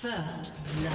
First blood.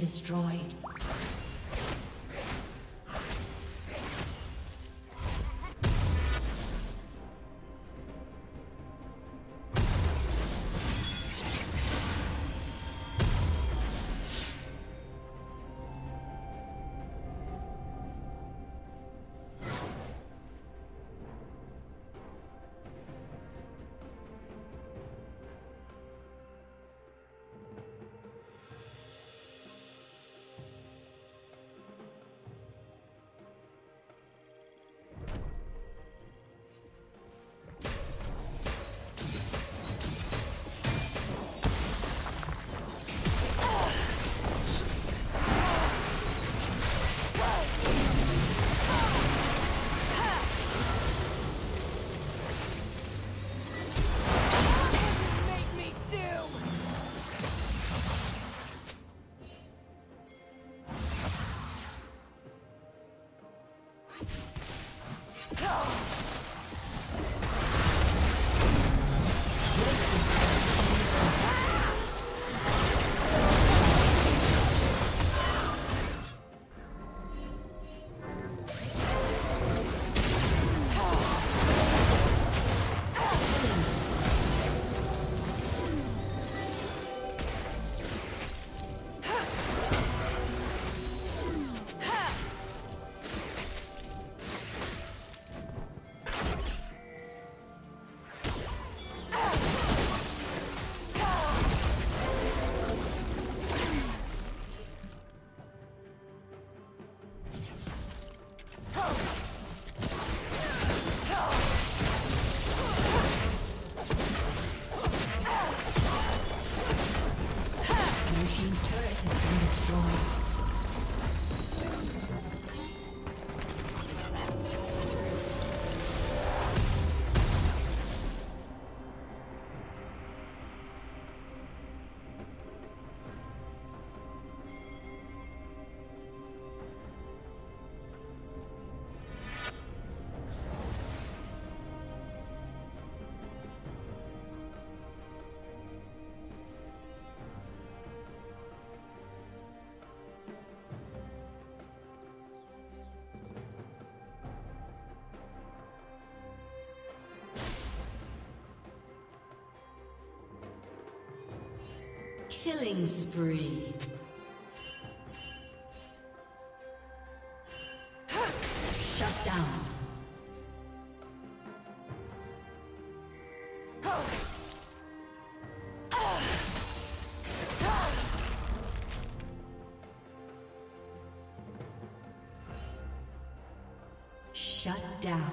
Destroyed. Killing spree. Shut down. Shut down.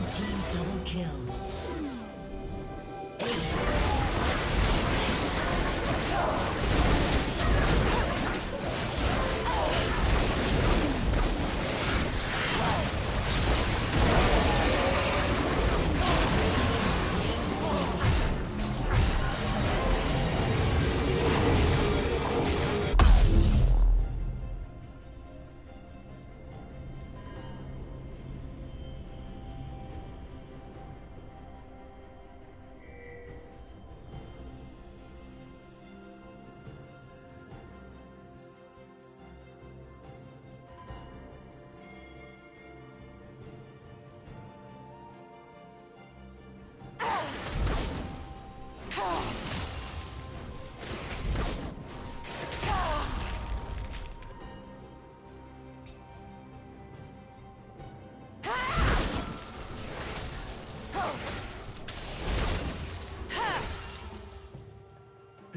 Red team double kill.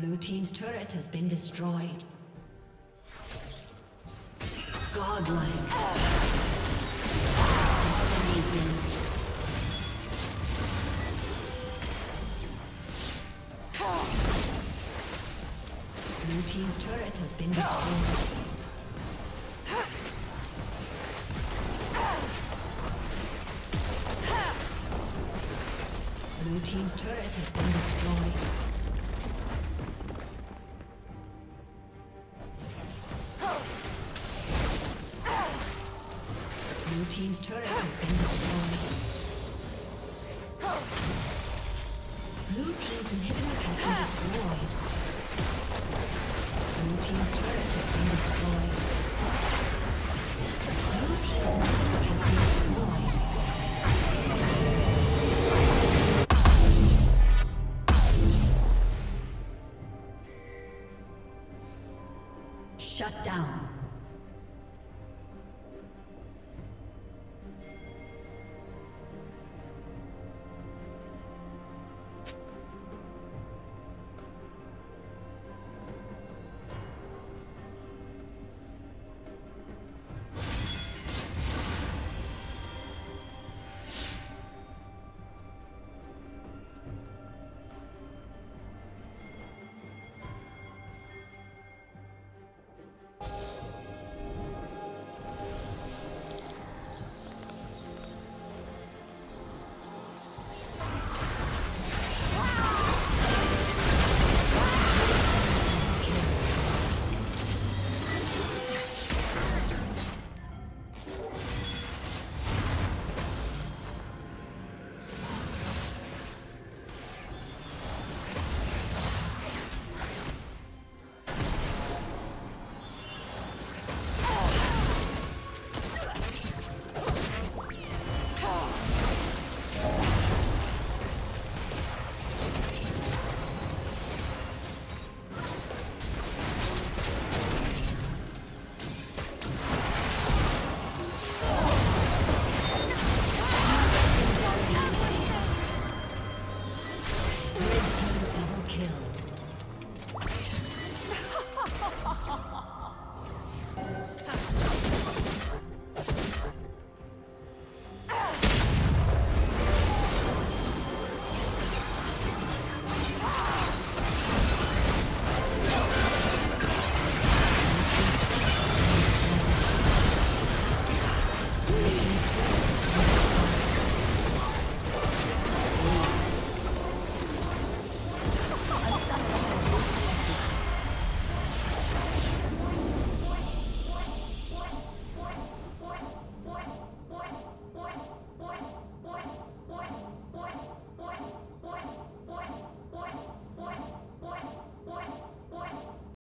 Blue team's turret has been destroyed. Godlike. Dominating. Blue team's turret has been destroyed. Blue team's turret has been destroyed. Team's turret has been destroyed. Blue team's inhibitor has been destroyed. Blue team's turret has been destroyed.